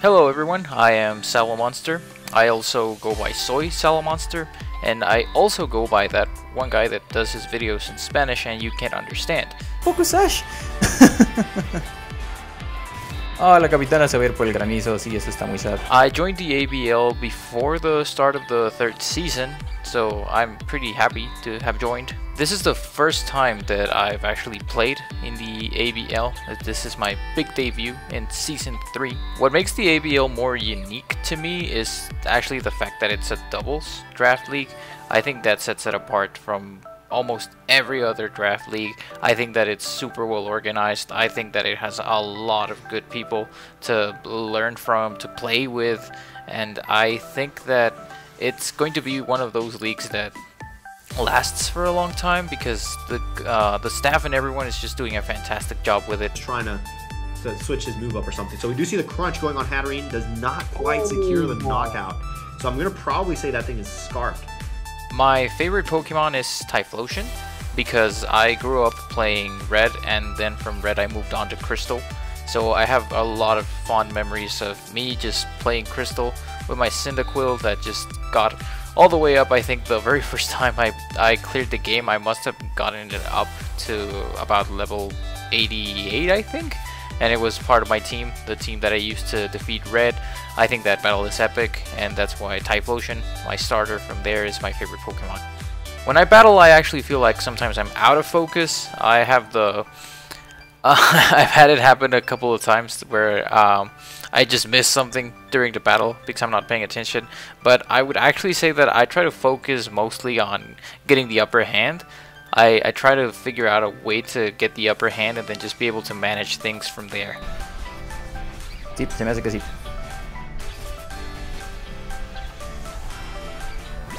Hello everyone, I am Salomonster. I also go by Soy Salomonster, and I also go by that one guy that does his videos in Spanish and you can't understand. ¡Focusash! Oh, la capitana se va a ir por el granizo, sí, eso está muy sad. I joined the ABL before the start of the third season, so I'm pretty happy to have joined. This is the first time that I've actually played in the ABL. This is my big debut in Season 3. What makes the ABL more unique to me is actually the fact that it's a doubles draft league. I think that sets it apart from almost every other draft league. I think that it's super well organized. I think that it has a lot of good people to learn from, to play with, and I think that it's going to be one of those leagues that lasts for a long time because the staff and everyone is just doing a fantastic job with it. Trying to switch his move up or something. So we do see the crunch going on. Hatterene does not quite secure the knockout. So I'm going to probably say that thing is scarfed. My favorite Pokemon is Typhlosion because I grew up playing Red, and then from Red I moved on to Crystal. So I have a lot of fond memories of me just playing Crystal with my Cyndaquil that just got all the way up. I think the very first time I cleared the game, I must have gotten it up to about level 88, I think. And it was part of my team, the team that I used to defeat Red. I think that battle is epic, and that's why Typhlosion, my starter from there, is my favorite Pokemon. When I battle, I actually feel like sometimes I'm out of focus. I have the... I've had it happen a couple of times where I just miss something during the battle because I'm not paying attention. But I would actually say that I try to focus mostly on getting the upper hand. I try to figure out a way to get the upper hand and then just be able to manage things from there. Se me hace que sí.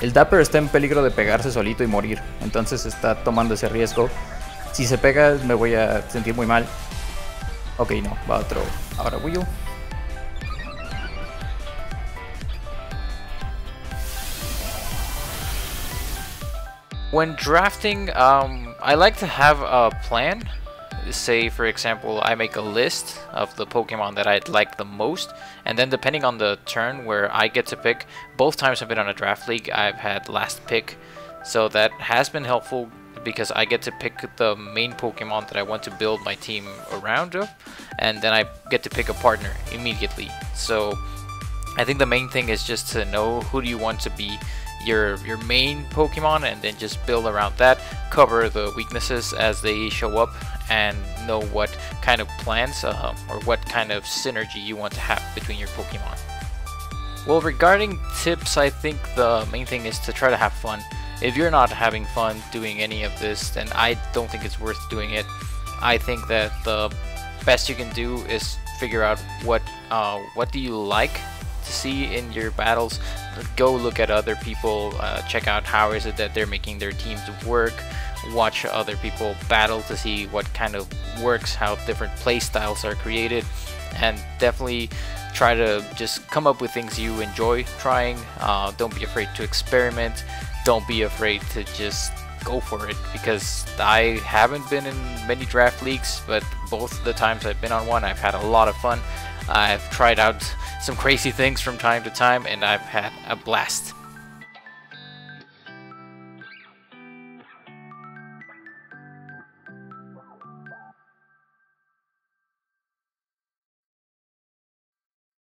El Dapper está en peligro de pegarse solito y morir, entonces está tomando ese riesgo. Si se pega, me voy a sentir muy mal. Ok, no, va otro. Ahora Will. When drafting, I like to have a plan. Say, for example, I make a list of the Pokemon that I'd like the most, and then depending on the turn where I get to pick, both times I've been on a draft league, I've had last pick, so that has been helpful because I get to pick the main Pokemon that I want to build my team around of, and then I get to pick a partner immediately. So I think the main thing is just to know who do you want to be your main Pokemon, and then just build around that, cover the weaknesses as they show up, and know what kind of plans or what kind of synergy you want to have between your Pokemon. Well, regarding tips, I think the main thing is to try to have fun. If you're not having fun doing any of this, then I don't think it's worth doing it. I think that the best you can do is figure out what do you like to see in your battles. Go look at other people, check out how is it that they're making their teams work, watch other people battle to see what kind of works, how different play styles are created, and definitely try to just come up with things you enjoy trying. Don't be afraid to experiment, don't be afraid to just go for it, because I haven't been in many draft leagues, but both the times I've been on one, I've had a lot of fun. I've tried out some crazy things from time to time, and I've had a blast.